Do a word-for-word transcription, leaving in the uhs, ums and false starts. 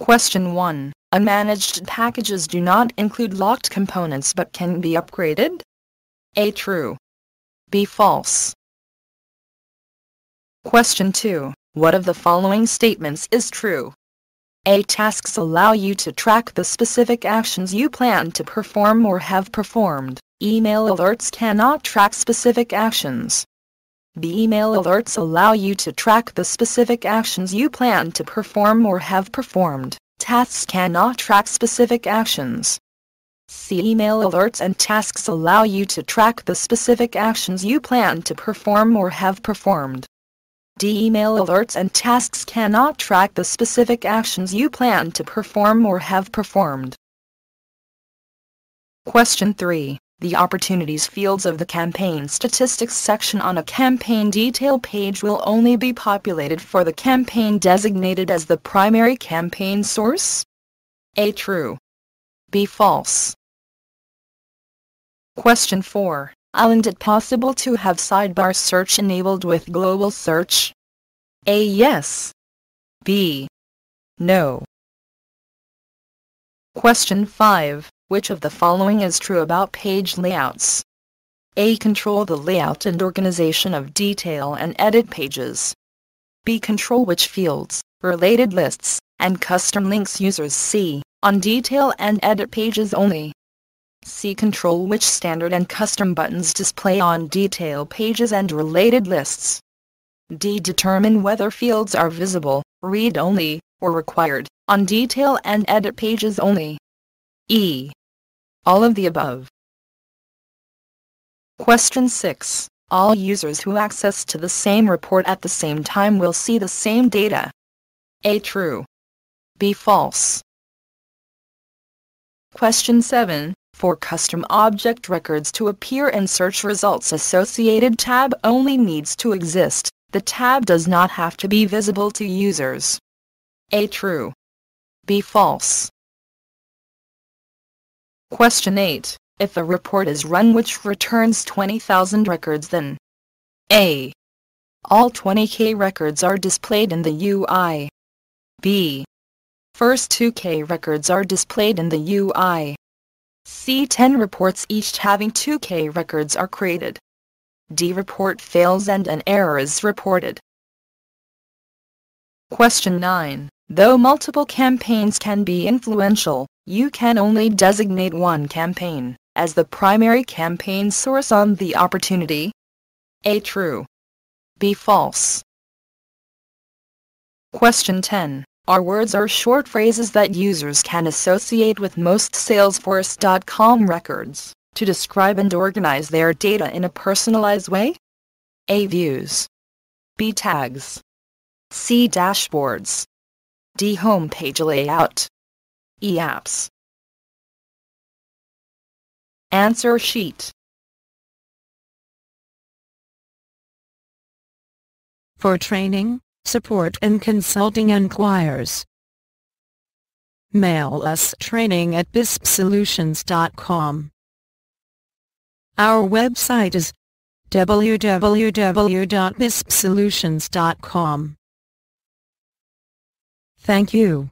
Question one. Unmanaged packages do not include locked components but can be upgraded? A. True. B. False. Question two. What of the following statements is true? A. Tasks allow you to track the specific actions you plan to perform or have performed. Email alerts cannot track specific actions. B. Email alerts allow you to track the specific actions you plan to perform or have performed. Tasks cannot track specific actions. C. Email alerts and tasks allow you to track the specific actions you plan to perform or have performed. D. Email alerts and tasks cannot track the specific actions you plan to perform or have performed. Question three. The opportunities fields of the campaign statistics section on a campaign detail page will only be populated for the campaign designated as the primary campaign source? A. True. B. False. Question four. Isn't it possible to have sidebar search enabled with global search? A. Yes. B. No. Question five. Which of the following is true about page layouts? A. Control the layout and organization of detail and edit pages. B. Control which fields, related lists, and custom links users see on detail and edit pages only. C. Control which standard and custom buttons display on detail pages and related lists. D. Determine whether fields are visible, read-only, or required, on detail and edit pages only. E. All of the above. Question six. All users who access to the same report at the same time will see the same data. A. True. B. False. Question seven. For custom object records to appear in search results, associated tab only needs to exist. The tab does not have to be visible to users. A. True. B. False. Question eight. If a report is run which returns twenty thousand records, then A. All twenty K records are displayed in the U I. B. First two K records are displayed in the U I. C. ten reports each having two K records are created. D. Report fails and an error is reported. Question nine. Though multiple campaigns can be influential, you can only designate one campaign as the primary campaign source on the opportunity. A. True. B. False. Question ten. Are words or short phrases that users can associate with most Salesforce dot com records to describe and organize their data in a personalized way? A. Views. B. Tags. C. Dashboards. D. Homepage layout. E. Apps. Answer sheet. For training, support and consulting inquiries, mail us training at B I S P Solutions dot com. Our website is w w w dot B I S P Solutions dot com. Thank you.